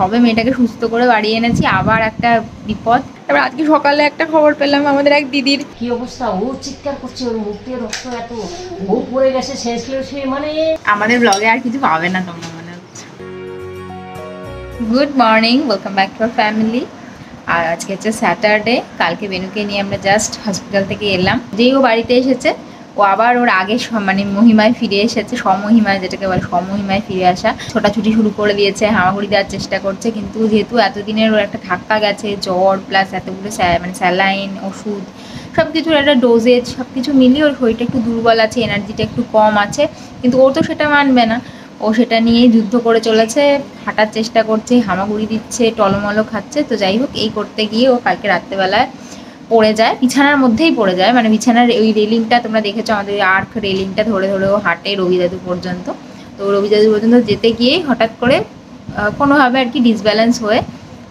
হবে মেয়েটাকে সুস্থ করে বাড়ি এনেছি, আবার একটা বিপদ। তারপর আজকে সকালে একটা খবর পেলাম আমাদের এক দিদির কি অবস্থা, ও চিৎকার করছে, ওর মুখ দিয়ে রক্ত, এত ও পড়ে গেছে সেন্সলেস হয়ে। মানে আমাদের ব্লগে আর কিছু পাবে না তোমরা মনে হচ্ছে। Good morning, welcome back to our family. আর আজকে হচ্ছে স্যাটারডে, কালকে বেনুকে নিয়ে আমরা জাস্ট হসপিটাল থেকে এলাম। যেই ও বাড়িতে এসেছে ও আবার ওর আগে মানে মহিমায় ফিরে এসেছে, স্বমহিমায় যেটাকে বলে, স্বমহিমায় ফিরে আসা। ছোটাছুটি শুরু করে দিয়েছে, হামাগুড়ি দেওয়ার চেষ্টা করছে, কিন্তু যেহেতু এতদিনের ওর একটা ধাক্কা গেছে, জ্বর প্লাস এতগুলো মানে স্যালাইন ওষুধ সব কিছুর একটা ডোজেজ, সব কিছু মিলিয়ে ওর শরীরটা একটু দুর্বল আছে, এনার্জিটা একটু কম আছে। কিন্তু ও তো সেটা মানবে না, ও সেটা নিয়েই যুদ্ধ করে চলেছে, হাঁটার চেষ্টা করছে, হামাগুড়ি দিচ্ছে, টলমলো খাচ্ছে। তো যাই হোক, এই করতে গিয়ে ও কালকে রাত্রেবেলায় পড়ে যায়, বিছানার মধ্যেই পড়ে যায়। মানে বিছানার ওই রেলিংটা তোমরা দেখেছো, আমাদের ওই আর্ক রেলিংটা ধরে ধরে ও হাঁটে রবিদাদু পর্যন্ত। তো রবিদাদু পর্যন্ত যেতে গিয়েই হঠাৎ করে কোনোভাবে আর কি ডিসব্যালেন্স হয়ে,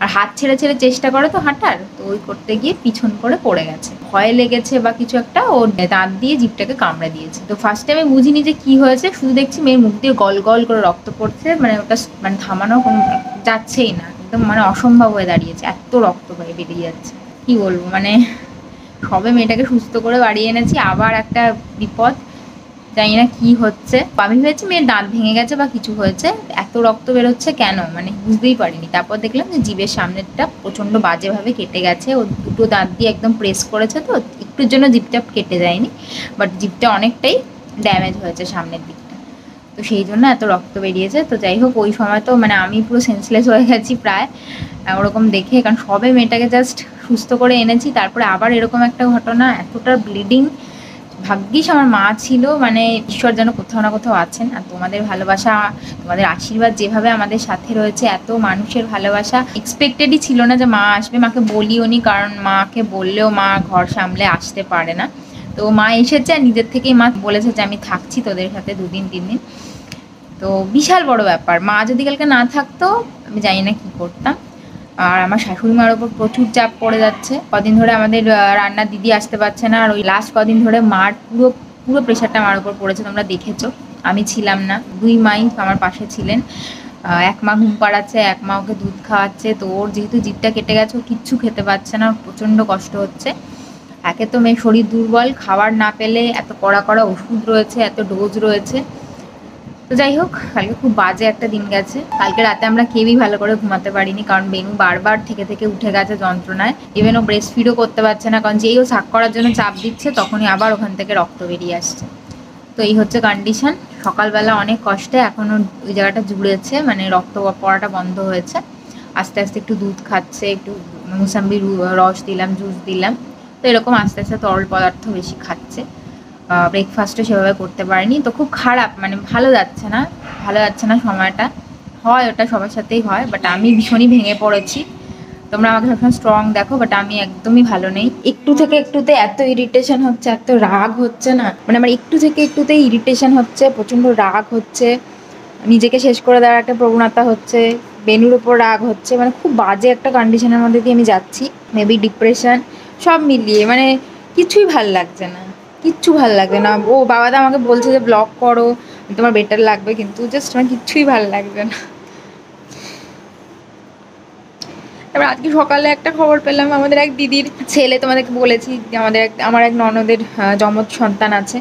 আর হাত ছেড়ে ছেড়ে চেষ্টা করে তো হাঁটার, তো ওই করতে গিয়ে পিছন করে পড়ে গেছে, ভয় লেগেছে বা কিছু একটা, ও দাঁত দিয়ে জিভটাকে কামড়ে দিয়েছে। তো ফার্স্টে আমি বুঝিনি যে কী হয়েছে, শুধু দেখছি মেয়ের মুখ দিয়ে গল গল করে রক্ত পড়ছে, মানে ওটা মানে থামানো কোনো যাচ্ছেই না, একদম মানে অসম্ভব হয়ে দাঁড়িয়েছে, এত রক্ত ভাই বেরিয়ে যাচ্ছে। কি বলবো, মানে সবে মেয়েটাকে সুস্থ করে বাড়ি এনেছি, আবার একটা বিপদ, জানি না কী হচ্ছে। আমি ভেবেছি মেয়ের দাঁত ভেঙে গেছে বা কিছু হয়েছে, এত রক্ত বেরোচ্ছে কেন মানে বুঝতেই পারিনি। তারপর দেখলাম যে জিভের সামনেরটা প্রচণ্ড বাজেভাবে কেটে গেছে, ও দুটো দাঁত দিয়ে একদম প্রেস করেছে, তো একটুর জন্য জিভটা কেটে যায়নি, বাট জিভটা অনেকটাই ড্যামেজ হয়েছে সামনের দিকে, তো সেই জন্য এত রক্ত বেরিয়েছে। তো যাই হোক, ওই সময় তো মানে আমি পুরো সেন্সলেস হয়ে গেছি প্রায় ওরকম দেখে, কারণ সবে মেয়েটাকে জাস্ট সুস্থ করে এনেছি, তারপরে আবার এরকম একটা ঘটনা, এতটা ব্লিডিং। ভাগ্যিস আমার মা ছিল, মানে ঈশ্বর যেন কোথাও না কোথাও আছেন। আর তোমাদের ভালোবাসা, তোমাদের আশীর্বাদ যেভাবে আমাদের সাথে রয়েছে, এত মানুষের ভালোবাসা, এক্সপেক্টেডই ছিল না যে মা আসবে। মাকে বলিও নি, কারণ মাকে বললেও মা ঘর সামলে আসতে পারে না। তো মা এসেছে, আর নিজের থেকেই মা বলেছে যে আমি থাকছি তোদের সাথে 2-3 দিন। তো বিশাল বড় ব্যাপার, মা যদি কালকে না থাকতো আমি জানি না কী করতাম। আর আমার শাশুড়ি মার ওপর প্রচুর চাপ পড়ে যাচ্ছে, কদিন ধরে আমাদের রান্নার দিদি আসতে পারছে না, আর ওই লাস্ট কদিন ধরে মার পুরো পুরো প্রেশারটা আমার ওপর পড়েছে। তোমরা দেখেছো, আমি ছিলাম না, দুই মাই আমার পাশে ছিলেন, এক মা ঘুম পাড়াচ্ছে, এক মা ওকে দুধ খাওয়াচ্ছে। তো ওর যেহেতু জিভটা কেটে গেছে, ও কিচ্ছু খেতে পারছে না, প্রচণ্ড কষ্ট হচ্ছে। একে তো মেয়ে শরীর দুর্বল, খাবার না পেলে, এত কড়া কড়া ওষুধ রয়েছে, এত ডোজ রয়েছে। তো যাই হোক, কালকে খুব বাজে একটা দিন গেছে। কালকে রাতে আমরা কেউই ভালো করে ঘুমাতে পারিনি, কারণ বেনু বারবার থেকে থেকে উঠে গেছে যন্ত্রণায়। ইভেন ও ব্রেস্ট ফিডও করতে পারছে না, কারণ যেই ও শাক করার জন্য চাপ দিচ্ছে তখনই আবার ওখান থেকে রক্ত বেরিয়ে আসছে। তো এই হচ্ছে কন্ডিশন। সকালবেলা অনেক কষ্টে এখনও ওই জায়গাটা জুড়েছে, মানে রক্ত পড়াটা বন্ধ হয়েছে, আস্তে আস্তে একটু দুধ খাচ্ছে, একটু মুসাম্বির রস দিলাম, জুস দিলাম, তো এরকম আস্তে আস্তে তরল পদার্থ বেশি খাচ্ছে। ব্রেকফাস্টও সেভাবে করতে পারিনি, তো খুব খারাপ, মানে ভালো যাচ্ছে না সময়টা। হয় ওটা সবার সাথেই হয়, বাট আমি ভীষণই ভেঙে পড়েছি। তোমরা আমাকে সবসময় স্ট্রং দেখো, বাট আমি একদমই ভালো নেই। একটু থেকে একটুতে এত ইরিটেশন হচ্ছে, এত রাগ হচ্ছে না, মানে আমার একটু থেকে একটুতেই ইরিটেশন হচ্ছে, প্রচণ্ড রাগ হচ্ছে, নিজেকে শেষ করে দেওয়ার একটা প্রবণতা হচ্ছে, বেনুর ওপর রাগ হচ্ছে, মানে খুব বাজে একটা কন্ডিশনের মধ্যে দিয়ে আমি যাচ্ছি। মেবি ডিপ্রেশন সব মিলিয়ে, মানে কিছুই ভাল লাগছে না, কিচ্ছু ভালো লাগবে না। ও বাবা দা আমাকে বলছে যে ব্লগ করো, তোমার বেটার লাগবে, কিন্তু জাস্ট আমার কিচ্ছুই ভালো লাগবে না। তারপর আজকে সকালে একটা খবর পেলাম আমাদের এক দিদির ছেলে, তোমাদেরকে বলেছি আমার এক ননদের যমজ সন্তান আছে,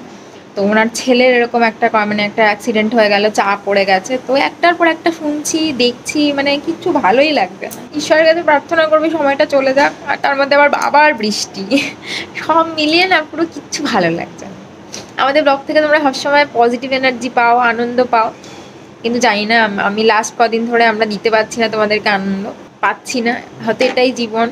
তো ওনার ছেলের এরকম একটা মানে একটা অ্যাক্সিডেন্ট হয়ে গেল, চা পড়ে গেছে। তো একটার পর একটা শুনছি, দেখছি, মানে কিচ্ছু ভালোই লাগবে না। ঈশ্বরের কাছে প্রার্থনা করবে সময়টা চলে যাক, আর তার মধ্যে আবার বৃষ্টি, সব মিলিয়ে না পুরো কিচ্ছু ভালো লাগছে। আমাদের ব্লগ থেকে তোমরা সবসময় পজিটিভ এনার্জি পাও, আনন্দ পাও, কিন্তু জানি না আমি লাস্ট কদিন ধরে আমরা দিতে পারছি না তোমাদেরকে, আনন্দ পাচ্ছি না, হয়তো এটাই জীবন,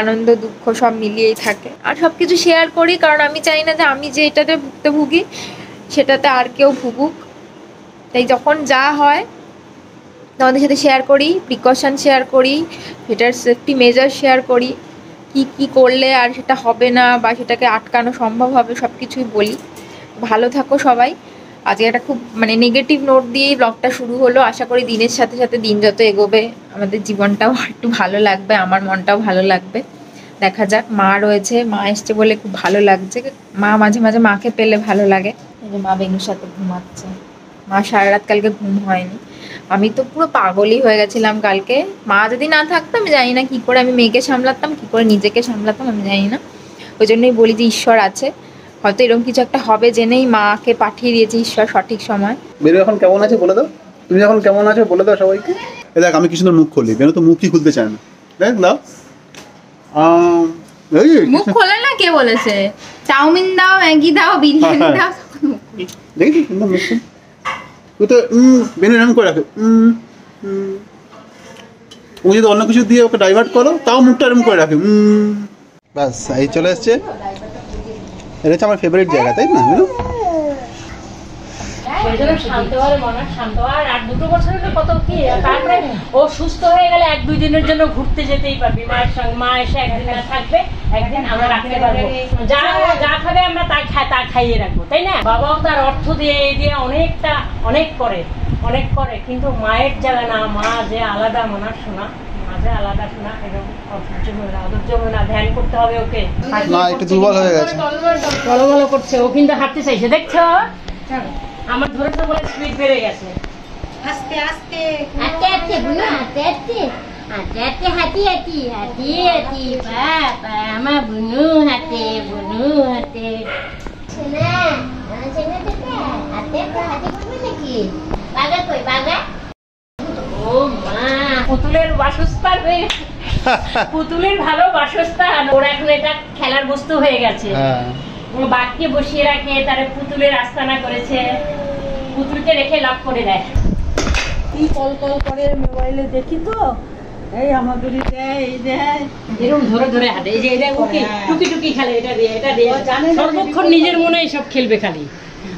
আনন্দ দুঃখ সব মিলিয়েই থাকে। আর সব কিছু শেয়ার করি, কারণ আমি চাই না যে আমি যে এটাতে ভুক্তভোগী সেটাতে আর কেউ ভুগুক। তাই যখন যা হয় তোমাদের সাথে শেয়ার করি, প্রিকশন শেয়ার করি, সেটার সেফটি মেজার শেয়ার করি, কি কি করলে আর সেটা হবে না বা সেটাকে আটকানো সম্ভব হবে, সব কিছুই বলি। ভালো থাকো সবাই। আজকে একটা খুব মানে নেগেটিভ নোট দিয়েই ব্লগটা শুরু হলো। আশা করি দিনের সাথে সাথে দিন যত এগোবে আমাদের জীবনটাও একটু ভালো লাগবে, আমার মনটাও ভালো লাগবে। দেখা যাক, মা রয়েছে, মা এসছে বলে খুব ভালো লাগছে। মাঝে মাঝে মাকে পেলে ভালো লাগে। মা বেনুর সাথে ঘুমাচ্ছে। मा सारा रात कल के घुम हयनि तो पुरो पागल ही हये गेछिलाम कल के मा जदि ना थाकतो आमि जानि ना कि करे आमि मेयेके सामलाताम कि करे निजेके सामलाताम आमि जानि ना। ओई जन्यई बोली जे ईश्वर आछे হয়তো এরকম কিছু একটা হবে জেনেই মাকে পাঠিয়ে দিয়েছি ঈশ্বর সঠিক সময়। বেরু এখন কেমন আছে বলে দাও, তুমি এখন কেমন আছো বলে দাও সবাইকে। এই দেখ আমি কি সুন্দর মুখ খুলি, বেরু তো মুখই খুলতে চায় না, দেখ না এই মুখ খোলে না। কে বলেছে চাউমিন দাও ম্যাগি দাও বিরিয়ানি দাও, দেখ কি সুন্দর মুখ তুই তো বেরু নাম করে রাখো। ওই যদি অন্য কিছু দিয়ে ওকে ডাইভার্ট করো তাও মুখটা এরকম করে রাখো। বাস এই চলে আসছে, এটা হচ্ছে আমার ফেভারিট জায়গা তাই না। এইজন্য শান্তবারে মন শান্তবার আর দুটো বছর হলো কত কি, তারপরে ও সুস্থ হয়ে গেলে এক দুই দিনের জন্য ঘুরতে যেতেই পারবি মায়ের সঙ্গে। মা এসে একদিন না থাকবে একদিন আমরা রাখতে পারবো, যা যা খাবে আমরা তা খাইয়ে রাখবো তাই না। বাবাও তার অর্থ দিয়ে দিয়ে অনেক করে কিন্তু মায়ের জায়গা না, মা যে আলাদা মনা শোনা মাঝে আলাদা শোনা এরকম পুতুলের বাসস্থান হয়ে গেছে। পুতুলের ভালো বাসস্থান, ওরা এখন এটা খেলার বস্তু হয়ে গেছে। বাঘকে বসিয়ে রাখে, তারা পুতুলের আস্তানা করেছে, পুতুলকে রেখে লাভ করে দেয়। কল করে মোবাইলে দেখি তো এই আমাদেরই দেয় এই দেয়, এরকম ধরে ধরে হাতে এই যে এটা ওকে টুকি টুকি খেলে, এটা দিয়ে সর্বক্ষণ নিজের মনে এসব খেলবে খালি।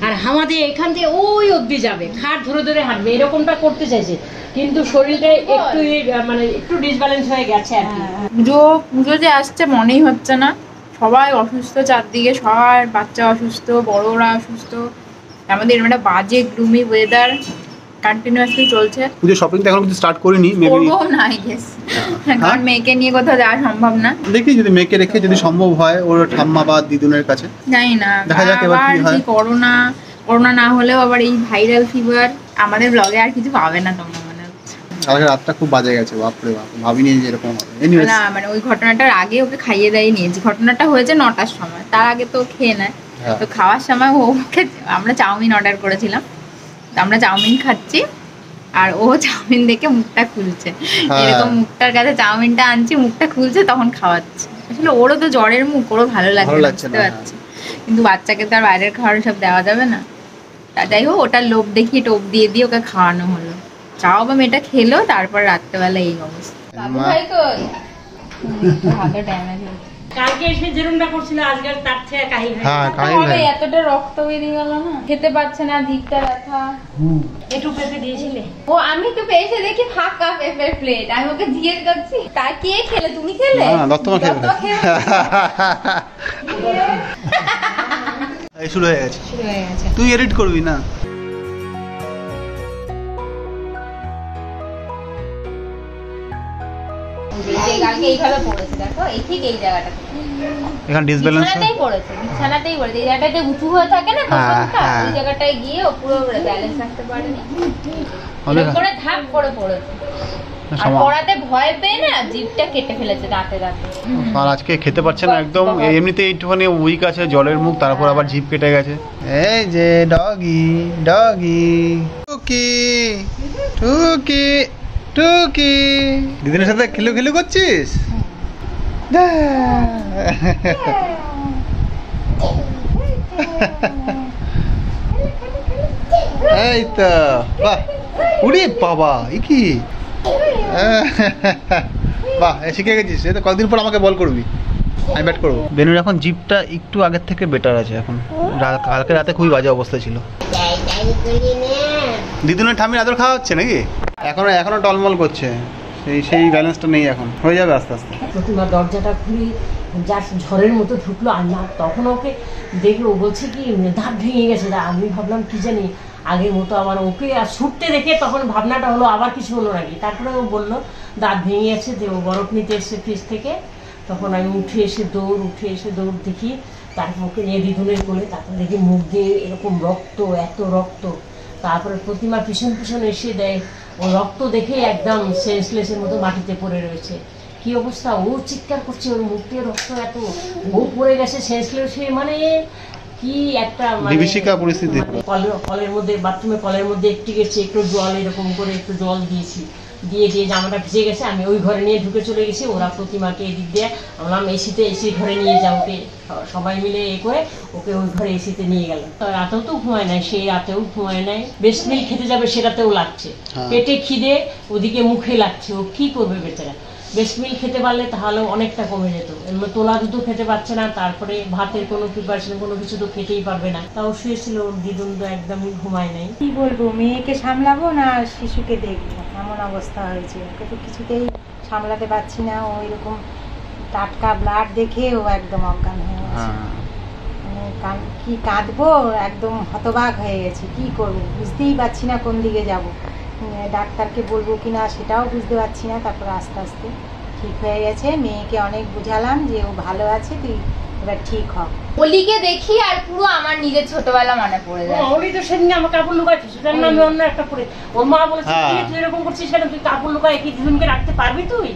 আর আমাদের এখান থেকে ওই অবধি যাবে, খাট ধরে ধরে হাঁটবে, এরকমটা করতে চাইছে কিন্তু শরীরটা একটু মানে একটু ডিসব্যালেন্স হয়ে গেছে আর কি। পুজো যে আসছে মনেই হচ্ছে না, সবাই অসুস্থ চারদিকে, সবার বাচ্চা অসুস্থ বড়রা অসুস্থ, আমাদের এরকম একটা বাজে গ্লুমি ওয়েদার কন্টিনিউয়াসলি চলছে। পুজো শপিং তো এখন কিছু স্টার্ট করিনি, মেবি করব না আই গেস, কারণ মেয়েকে নিয়ে কোথাও যাওয়া সম্ভব না। দেখি যদি মেয়েকে রেখে যদি সম্ভব হয় ওর ঠাম্মা বা দিদুনের কাছে, জানি না দেখা যাক এবার কি হয়। করোনা না হলেও আবার এই ভাইরাল ফিভার আমাদের ব্লগে আর কিছু পাবে না তোমরা। কালকে রাতটা খুব বাজে গেছে, বাপরে বাপ, ভাবিনি যে এরকম হবে। এনিওয়েজ না মানে ওই ঘটনাটার আগে ওকে খাইয়ে দেয় নিয়েছি, ঘটনাটা হয়েছে 9টার সময়, তার আগে তো খেয়ে নেয়। তো খাওয়ার সময় ওকে আমরা চাউমিন অর্ডার করেছিলাম, আমরা চাউমিন খাচ্ছি আর ও চাউমিন দেখে মুখটা খুলছে এরকম, মুখটার কাছে চাউমিনটা আনছি মুখটা খুলছে তখন খাওয়াচ্ছে। আসলে ওরও তো জ্বরের মুখ, ওরও ভালো লাগছে না কিন্তু বাচ্চাকে তো আর বাইরের খাওয়ার সব দেওয়া যাবে না। যাই হোক ওটার লোভ দেখিয়ে টোপ দিয়ে দিয়ে ওকে খাওয়ানো হলো, চাও বা মেয়েটা খেলো, তারপর রাত্রেবেলা এই অবস্থা। কালকে এসে যেরকমটা করছিল আজকাল তার থেকে কাহিল হবে, এতটা রক্ত বেরিয়ে গেল না, খেতে পারছে না, দিকটা ব্যথা। একটু পেঁপে দিয়েছিলে? ও আমি তো পেয়েছে দেখি ফাঁকা পেঁপের প্লেট, আমি ওকে জিজ্ঞেস করছি তা কে খেলে, তুমি খেলে? শুরু হয়ে গেছে, তুই এডিট করবি না? খেতে পারছে না একদম, এমনিতে একটুখানি উইক আছে, জলের মুখ, তারপর আবার জিভ কেটে গেছে। এই যে ডগি ডগি টুকি টুকি টুকি দিদিনের সাথে খিলু খিলু করছিস। এই তো বাহ, উড়ি বাবা ই কি বাহ, শিখে গেছিস। এই তো কয়েকদিন পর আমাকে বল করবি, আমি ব্যাট করবো। বেনুর এখন জিপটা একটু আগের থেকে বেটার আছে এখন, কালকে রাতে খুবই বাজে অবস্থা ছিল। দিদুনের ঠাম্মির আদর খাওয়া হচ্ছে নাকি? এখনো টলমল করছে, সেই ব্যালেন্সটা নেই, এখন হয়ে যাবে আস্তে আস্তে। প্রতিমা দরজাটা খুলে যার ঝড়ের মতো ঢুকলো, আর না তখন ওকে দেখে ও বলছে কি দাঁত ভেঙে গেছে। আমি ভাবলাম কি জানি আগের মতো আবার ওকে আর ছুটতে দেখে তখন ভাবনাটা হলো আবার কিছু হলো নাকি, তারপরে ও বললো দাঁত ভেঙে গেছে, যে ও বরফ নিতে এসছে ফ্রিজ থেকে। তখন আমি উঠে এসে দৌড় দেখি, তারপর ওকে নিয়ে দিদুনের কোলে, তারপর দেখি মুখ দিয়ে এরকম রক্ত, এত রক্ত তারপরে প্রতিমার পিছন পিছন এসে দেয় ও রক্ত দেখে একদম সেন্সলেসের মতো মাটিতে পড়ে রয়েছে। কি অবস্থা, ও চিৎকার করছে, ওর মুখ দিয়ে রক্ত এত, ও পড়ে গেছে সেন্সলেস হয়ে, মানে কি একটা বিভীষিকা পরিস্থিতি। কলের মধ্যে, বাথরুমে কলের মধ্যে একটু গেছে, একটু জল এরকম করে একটু জল দিয়েছি, দিয়ে দিয়ে জামাটা ভিজে গেছে, আমি ওই ঘরে নিয়ে ঢুকে চলে গেছি। ওরা প্রতিমাকে এদিক দিয়ে বললাম এসিতে, এসির ঘরে নিয়ে যাও, ওকে সবাই মিলে এ করে ওকে ওই ঘরে এসিতে নিয়ে গেল। রাতেও তো ঘুমায় নাই, সেই রাতেও ঘুমায় নাই, বেস্ট মিল খেতে যাবে সেটাতেও লাগছে, পেটে খিদে ওদিকে মুখে লাগছে, ও কি করবে বেচারা। বেস্ট মিল খেতে পারলে তাহলে অনেকটা কমে যেত, এমনি তোলা দুধও খেতে পারছে না, তারপরে ভাতের কোনো প্রিপারেশন কোনো কিছু তো খেতেই পারবে না, তাও শুয়েছিল। ওর দিদুন তো একদমই ঘুমায় নাই। কি বলবো, মেয়েকে সামলাবো না শিশুকে দেখবো, এমন অবস্থা হয়েছে। ওকে তো কিছুতেই সামলাতে পারছি না, ও এরকম টাটকা ব্লাড দেখে ও একদম অজ্ঞান হয়ে গেছে। মানে কি কাঁদবো, একদম হতবাক হয়ে গেছে, কি করবো বুঝতেই পারছি না, কোন দিকে যাবো, ডাক্তারকে বলবো কিনা সেটাও বুঝতে পারছি না। তারপর আস্তে আস্তে ঠিক হয়ে গেছে, মেয়েকে অনেক বোঝালাম যে ও ভালো আছে, তুই এবার ঠিক হ। ওলিকে দেখি আর পুরো আমার নিজের ছোটবেলা মনে পড়ে যায়। ওলি তো সেদিন আমার কাপড় লুকায়, সেটার নামে অন্য একটা পড়ে, ওর মা বলেছে তুই এরকম করছিস সেটা, তুই কাপড় লুকায় কি দিদুনকে রাখতে পারবি, তুই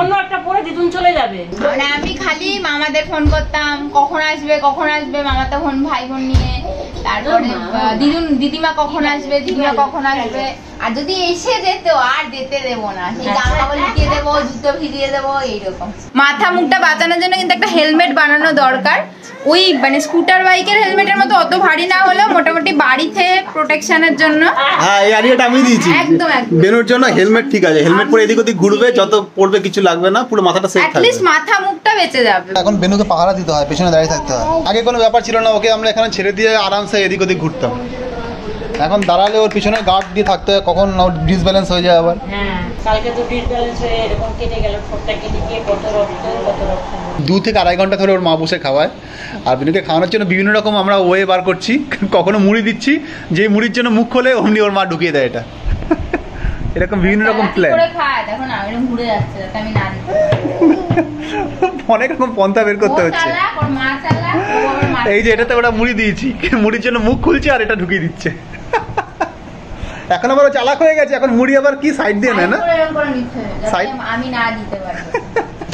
অন্য একটা পরে দিদুন চলে যাবে। মানে আমি খালি মামাদের ফোন করতাম, কখন আসবে কখন আসবে, মামা তো ফোন ভাই বোন নিয়ে, তারপরে দিদুন দিদিমা কখন আসবে, দিদিমা কখন আসবে, আর যদি এসে যেত আর যেতে দেবো না, সেই জামা ভিজিয়ে দেবো, জুতো ভিজিয়ে দেবো, এইরকম। মাথা মুখটা বাঁচানোর জন্য কিন্তু একটা হেলমেট বানানো দরকার, ওই মানে স্কুটার বাইকের হেলমেটের মতো, অত ভারী না হলেও মোটামুটি বাড়িতে প্রোটেকশনের জন্য। হ্যাঁ, এই আরিয়াটা আমি দিয়েছি একদম একদম বেনোর জন্য। হেলমেট ঠিক আছে, হেলমেট পরে এদিক ওদিক ঘুরবে, যত পড়বে কিছু লাগবে না, পুরো মাথাটা সেফ থাকবে, অন্তত মাথা মুখটা বেঁচে যাবে। এখন বেনুকে পাহারা দিতে হয়, পেছনে দাঁড়িয়ে থাকতে হয়। আগে কোনো ব্যাপার ছিল না, ওকে আমরা এখানে ছেড়ে দিয়ে আরামসে এদিক ওদিক ঘুরতাম। এখন দাঁড়ালে ওর পিছনে গার্ড দিয়ে থাকতে হয়, কখন না ডিসব্যালেন্স হয়ে যায় আবার। হ্যাঁ, কালকে তো ডিসব্যালেন্স হয়ে এরকম কেটে গেল, ফটটা কেটে গিয়ে কত রক্ত 2 থেকে 2.5 ঘন্টা ধরে ওর মা বসে খাওয়ায়। আর বিনুকে খাওয়ানোর জন্য বিভিন্ন রকম আমরা ওয়ে বার করছি, কখনো মুড়ি দিচ্ছি, যে মুড়ির জন্য মুখ খোলে অমনি ওর মা ঢুকিয়ে দেয়, এটা এরকম বিভিন্ন রকম প্ল্যান করে খায়। দেখো না এরকম ঘুরে যাচ্ছে যাতে আমি না দিই, অনেক রকম পন্থা বের করতে হচ্ছে। ওর মা চালা, ওর মা এই যে এটাতে ওরা মুড়ি দিয়েছি, মুড়ির জন্য মুখ খুলছে আর এটা ঢুকিয়ে দিচ্ছে। এখন আবার চালাক হয়ে গেছে, এখন মুড়ি আবার কি সাইড দিয়ে নেয় না, আমি না দিতে পারি।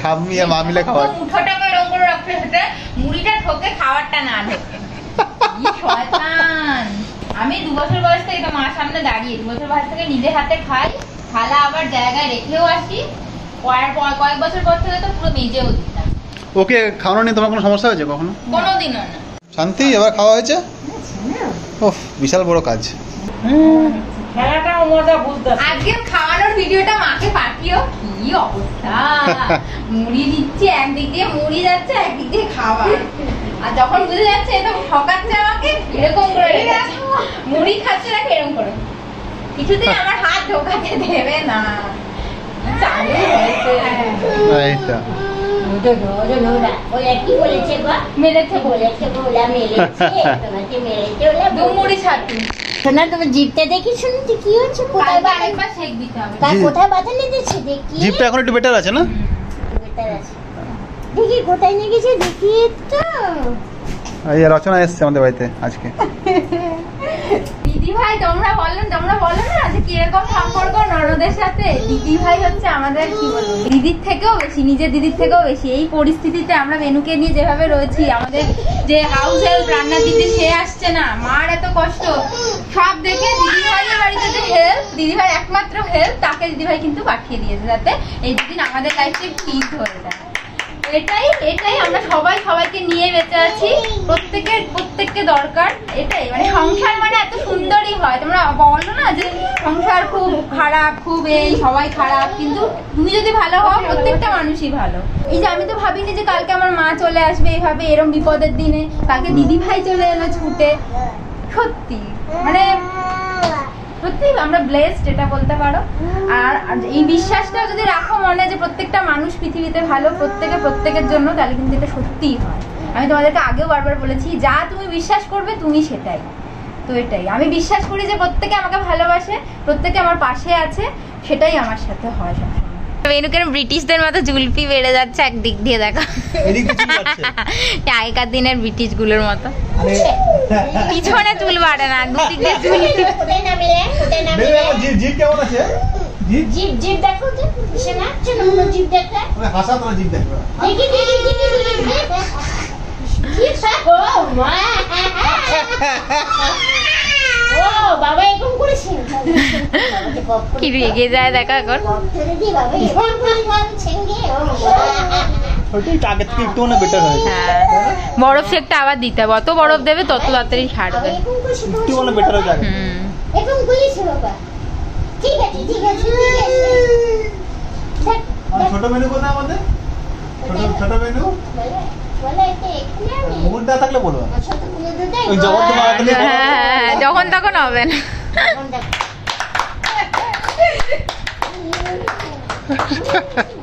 ঠাম্মি আর মা মিলে খাওয়া, মুঠোটাকে এরকম করে রাখতে হতে মুড়িটা ঠোকে, খাওয়ারটা না ঠোকে, কি শয়তান। আমি 2 বছর বয়স থেকে মা সামনে দাঁড়িয়ে 2 বছর বয়স থেকে নিজে হাতে খাই, খালা আবার জায়গায় রেখেও আসি, কয়েক বছর পর থেকে তো পুরো নিজেও দিতাম। ওকে খাওয়ানো নিয়ে তোমার কোনো সমস্যা হয়েছে কখনো? কোনোদিন না। শান্তি এবার খাওয়া হয়েছে, ওহ বিশাল বড় কাজ। খেলাটা মজা বুঝতে আজকে খাওয়ানোর ভিডিওটা মাকে পাঠিও, কি অবস্থা, মুড়ি দিচ্ছে একদিক দিয়ে, মুড়ি যাচ্ছে একদিক দিয়ে খাওয়া, আর যখন বুঝে যাচ্ছে এটা ঠকাচ্ছে আমাকে, এরকম করে মুড়ি খাচ্ছে না, এরকম করে কিছুতেই আমার হাত ঢোকাতে দেবে না, চালু হয়েছে এইটা। রচনা এসছে আমাদের বাড়িতে আজকে। দিদি ভাই তোমরা বললেন, তোমরা বলো না যে কিরকম সম্পর্ক ননদের সাথে। দিদি ভাই হচ্ছে আমাদের কি বলবো, দিদির থেকেও বেশি, নিজের দিদির থেকেও বেশি। এই পরিস্থিতিতে আমরা বেনুকে নিয়ে যেভাবে রয়েছি, আমাদের যে হাউস হেল্প রান্না দিতে সে আসছে না, মার এত কষ্ট, সব দেখে দিদি ভাইয়ের বাড়িতে যে হেল্প, দিদি ভাই একমাত্র হেল্প, তাকে দিদি ভাই কিন্তু পাঠিয়ে দিয়েছে যাতে এই দুদিন আমাদের লাইফে ঠিক হয়ে যায়। এটাই এটাই আমরা সবাই সবাইকে নিয়ে বেঁচে আছি, প্রত্যেককে দরকার এটাই। মানে সংসার মানে এত সুন্দরই হয়, তোমরা বলো না যে সংসার খুব খারাপ, খুব এই সবাই খারাপ, কিন্তু তুমি যদি ভালো হও প্রত্যেকটা মানুষই ভালো। এই যে আমি তো ভাবিনি যে কালকে আমার মা চলে আসবে এভাবে, এরম বিপদের দিনে কালকে দিদি ভাই চলে এলো ছুটে, সত্যি মানে সত্যি আমরা ব্লেসড এটা বলতে পারো। আর এই বিশ্বাসটা যদি রাখো মনে যে প্রত্যেকটা মানুষ পৃথিবীতে ভালো, প্রত্যেকে প্রত্যেকের জন্য, তাহলে কিন্তু এটা সত্যিই হয়। আমি তোমাদেরকে আগেও বারবার বলেছি, যা তুমি বিশ্বাস করবে তুমি সেটাই তো। এটাই আমি বিশ্বাস করি যে প্রত্যেকে আমাকে ভালোবাসে, প্রত্যেকে আমার পাশে আছে, সেটাই আমার সাথে হয় সবসময়। वेणुकेर ब्रिटिशदेर मतो जुलपी बेड़े जाच्छे एक दिक दिये देखो आगेकार दिनेर ब्रिटिशगुलोर मतो पिछने चुल बाड़े ना दुदिक दिये जुलपी जीभ केमन आछे जीभ जीभ देखो तो किसे ना चलो जीभ देखते हासा तो जीभ देखो देखि देखि देखि जीभ साको मा ओ बाबा एकदम কি রেগে যায় দেখা এখন ওটাই টার্গেট কি একটু না বেটার হয় বরফ সেটা আবার দিতে হবে অত বরফ দেবে তত তাড়াতাড়ি ছাড়বে একটু না বেটার হয় এখন গুলিছ বাবা ঠিক আছে ঠিক আছে ছোট মেনু কোনা আমাদের ছোট মেনু বলে বলে এটা এখানে আমি মুড়টা থাকলে বলো আচ্ছা তো কোন দিতে ওই জবাব দাও তাহলে হ্যাঁ যখন তখন হবে না